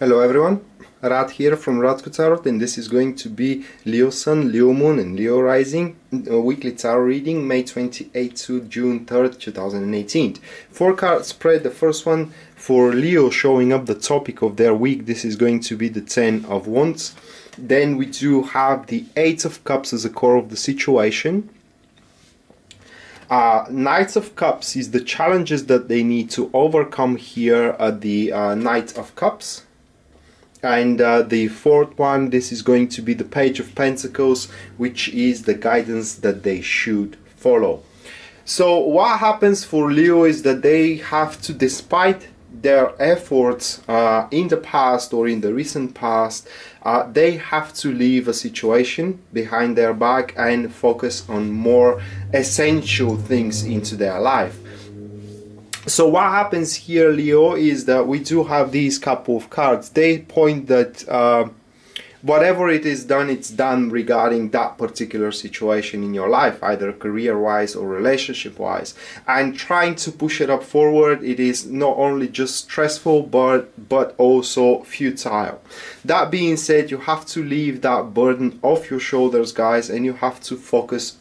Hello everyone, Radko here from Radko Tarot, and this is going to be Leo Sun, Leo Moon and Leo Rising weekly tarot reading May 28 to June 3rd, 2018. Four card spread. The first one for Leo, showing up the topic of their week. This is going to be the Ten of Wands. Then we do have the Eight of Cups as the core of the situation. Knights of Cups is the challenges that they need to overcome here at the Knight of Cups. And the fourth one, this is going to be the Page of Pentacles, which is the guidance that they should follow. So what happens for Leo is that they have to, despite their efforts in the past or in the recent past, they have to leave a situation behind their back and focus on more essential things into their life. So what happens here, Leo, is that we do have these couple of cards. They point that whatever it is done, it's done regarding that particular situation in your life, either career-wise or relationship-wise. And trying to push it up forward, it is not only just stressful, but also futile. That being said, you have to leave that burden off your shoulders, guys, and you have to focus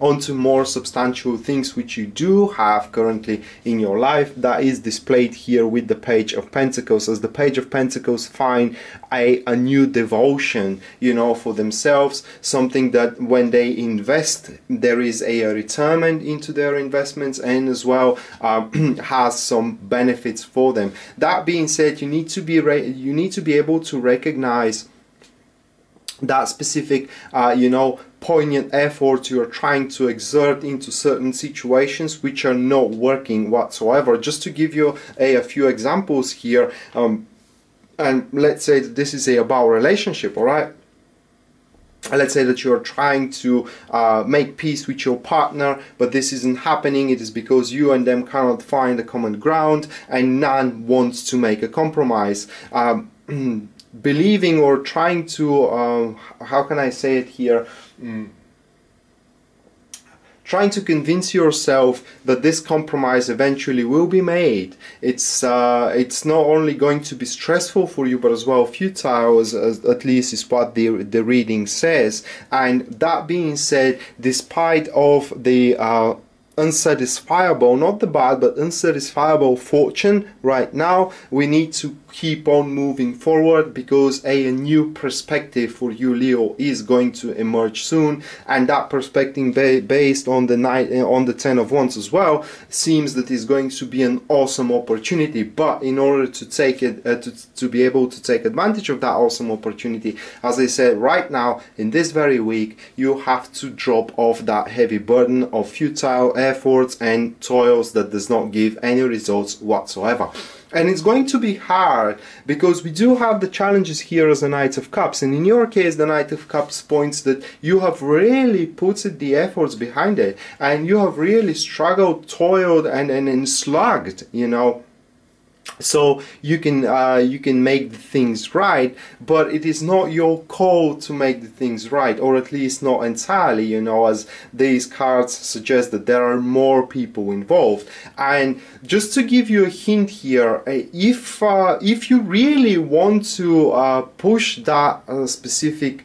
onto more substantial things which you do have currently in your life. That is displayed here with the Page of Pentacles, as the Page of Pentacles find a new devotion, you know, for themselves, something that when they invest, there is a retirement into their investments, and as well has some benefits for them. That being said, you need to be able to recognize that specific you know, poignant effort you're trying to exert into certain situations which are not working whatsoever. Just to give you a few examples here, and let's say that this is about relationship, all right? Let's say that you're trying to make peace with your partner, but this isn't happening. It is because you and them cannot find a common ground and none wants to make a compromise. Believing or trying to, how can I say it here? Trying to convince yourself that this compromise eventually will be made. It's not only going to be stressful for you, but as well futile, as at least is what the reading says. And that being said, despite of the unsatisfiable, not the bad, but unsatisfiable fortune right now, we need to keep on moving forward, because a new perspective for you, Leo, is going to emerge soon, and that perspective, based on the Ten of Wands as well, seems that is going to be an awesome opportunity. But in order to take it, to be able to take advantage of that awesome opportunity, as I said, right now in this very week, you have to drop off that heavy burden of futile efforts and toils that does not give any results whatsoever. And it's going to be hard, because we do have the challenges here as the Knight of Cups, and in your case the Knight of Cups points that you have really put the efforts behind it, and you have really struggled, toiled and slugged, you know, so you can make the things right. But it is not your call to make the things right, or at least not entirely, you know, as these cards suggest that there are more people involved. And just to give you a hint here, if you really want to push that specific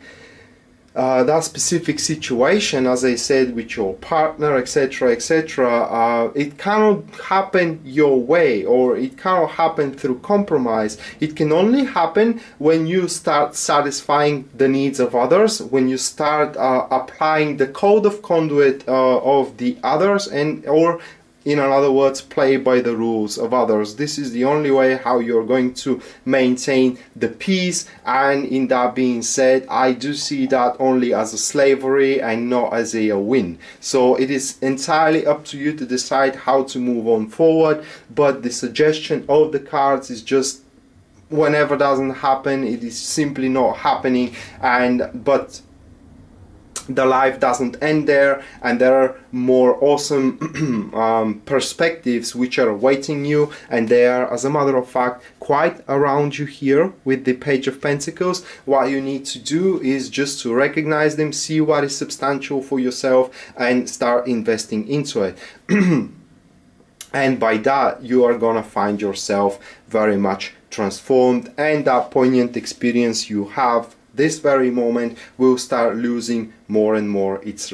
situation, as I said, with your partner, etc., etc., it cannot happen your way, or it cannot happen through compromise. It can only happen when you start satisfying the needs of others, when you start applying the code of conduct of the others, and or in other words, play by the rules of others. This is the only way how you're going to maintain the peace. And in that being said, I do see that only as a slavery and not as a win. So it is entirely up to you to decide how to move on forward. But the suggestion of the cards is just, whenever doesn't happen, it is simply not happening. But the life doesn't end there, and there are more awesome perspectives which are awaiting you, and they are, as a matter of fact, quite around you here with the Page of Pentacles. What you need to do is just to recognize them, see what is substantial for yourself, and start investing into it. And by that, you are gonna find yourself very much transformed, and that poignant experience you have this very moment will start losing more and more its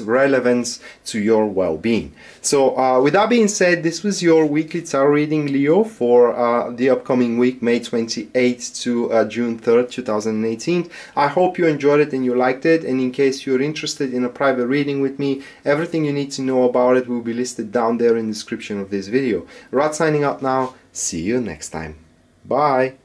relevance to your well-being. So with that being said, this was your weekly tarot reading, Leo, for the upcoming week, May 28th to June 3rd, 2018. I hope you enjoyed it and you liked it, and in case you're interested in a private reading with me, everything you need to know about it will be listed down there in the description of this video. Rad signing out now. See you next time. Bye.